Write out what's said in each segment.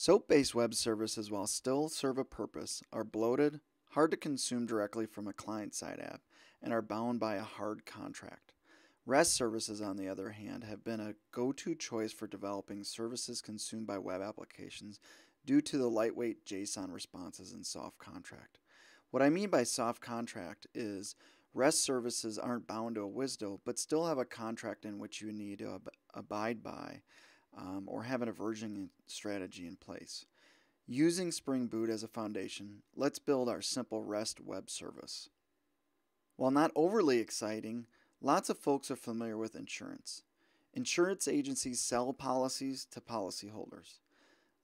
SOAP-based web services, while still serve a purpose, are bloated, hard to consume directly from a client-side app, and are bound by a hard contract. REST services, on the other hand, have been a go-to choice for developing services consumed by web applications due to the lightweight JSON responses and soft contract. What I mean by soft contract is REST services aren't bound to a WSDL, but still have a contract in which you need to abide by or have an aversion strategy in place. Using Spring Boot as a foundation, let's build our simple REST web service. While not overly exciting, lots of folks are familiar with insurance. Insurance agencies sell policies to policyholders.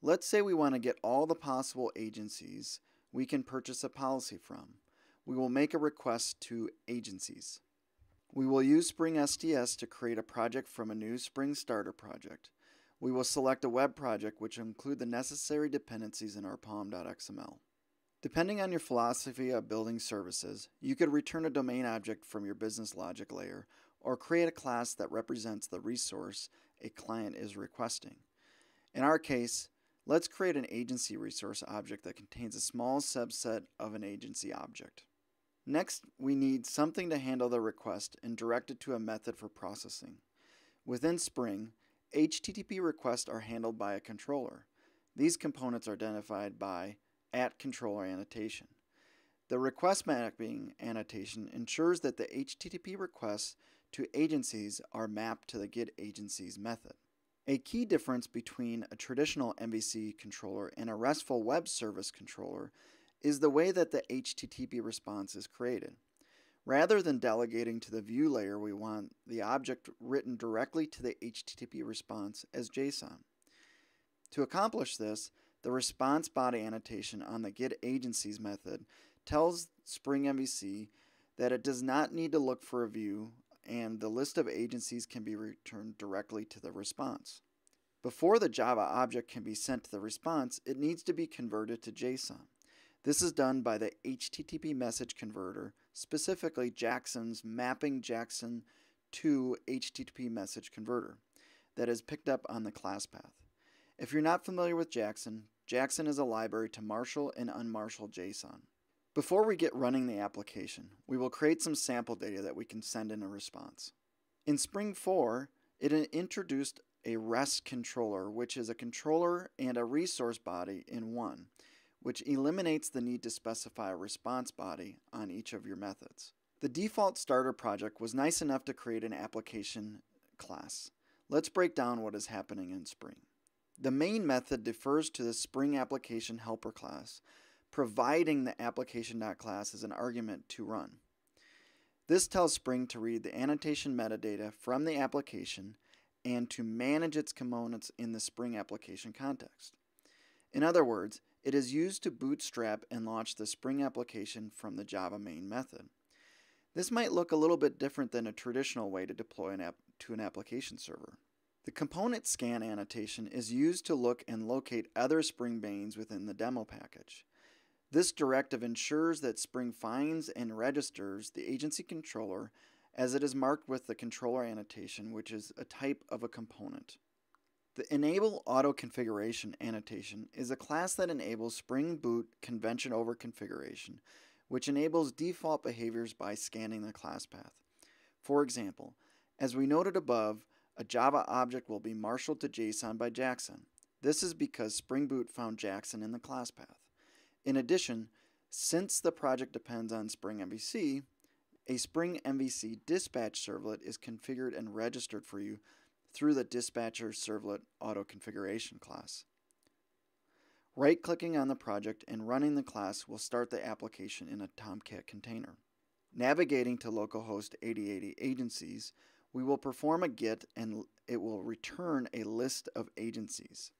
Let's say we want to get all the possible agencies we can purchase a policy from. We will make a request to agencies. We will use Spring STS to create a project from a new Spring Starter project. We will select a web project which will include the necessary dependencies in our pom.xml. Depending on your philosophy of building services, you could return a domain object from your business logic layer or create a class that represents the resource a client is requesting. In our case, let's create an agency resource object that contains a small subset of an agency object. Next, we need something to handle the request and direct it to a method for processing. Within Spring, HTTP requests are handled by a controller. These components are identified by @Controller annotation. The RequestMapping annotation ensures that the HTTP requests to agencies are mapped to the getAgencies method. A key difference between a traditional MVC controller and a RESTful web service controller is the way that the HTTP response is created. Rather than delegating to the view layer, we want the object written directly to the HTTP response as JSON. To accomplish this, the response body annotation on the getAgencies method tells Spring MVC that it does not need to look for a view, and the list of agencies can be returned directly to the response. Before the Java object can be sent to the response, it needs to be converted to JSON. This is done by the HTTP message converter, specifically Jackson's mapping Jackson to HTTP message converter that is picked up on the class path. If you're not familiar with Jackson, Jackson is a library to marshal and unmarshal JSON. Before we get running the application, we will create some sample data that we can send in a response. In Spring 4, it introduced a REST controller, which is a controller and a resource body in one, which eliminates the need to specify a response body on each of your methods. The default starter project was nice enough to create an application class. Let's break down what is happening in Spring. The main method defers to the Spring Application helper class, providing the application.class is an argument to run. This tells Spring to read the annotation metadata from the application and to manage its components in the Spring application context. In other words, it is used to bootstrap and launch the Spring application from the Java main method. This might look a little bit different than a traditional way to deploy an app to an application server. The ComponentScan annotation is used to look and locate other Spring beans within the demo package. This directive ensures that Spring finds and registers the agency controller as it is marked with the controller annotation, which is a type of a component. The EnableAutoConfiguration annotation is a class that enables Spring Boot convention over configuration, which enables default behaviors by scanning the class path. For example, as we noted above, a Java object will be marshaled to JSON by Jackson. This is because Spring Boot found Jackson in the class path. In addition, since the project depends on Spring MVC, a Spring MVC dispatch servlet is configured and registered for you through the Dispatcher Servlet AutoConfiguration class. Right-clicking on the project and running the class will start the application in a Tomcat container. Navigating to localhost 8080 agencies, we will perform a GET and it will return a list of agencies.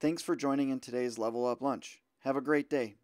Thanks for joining in today's Level Up Lunch. Have a great day.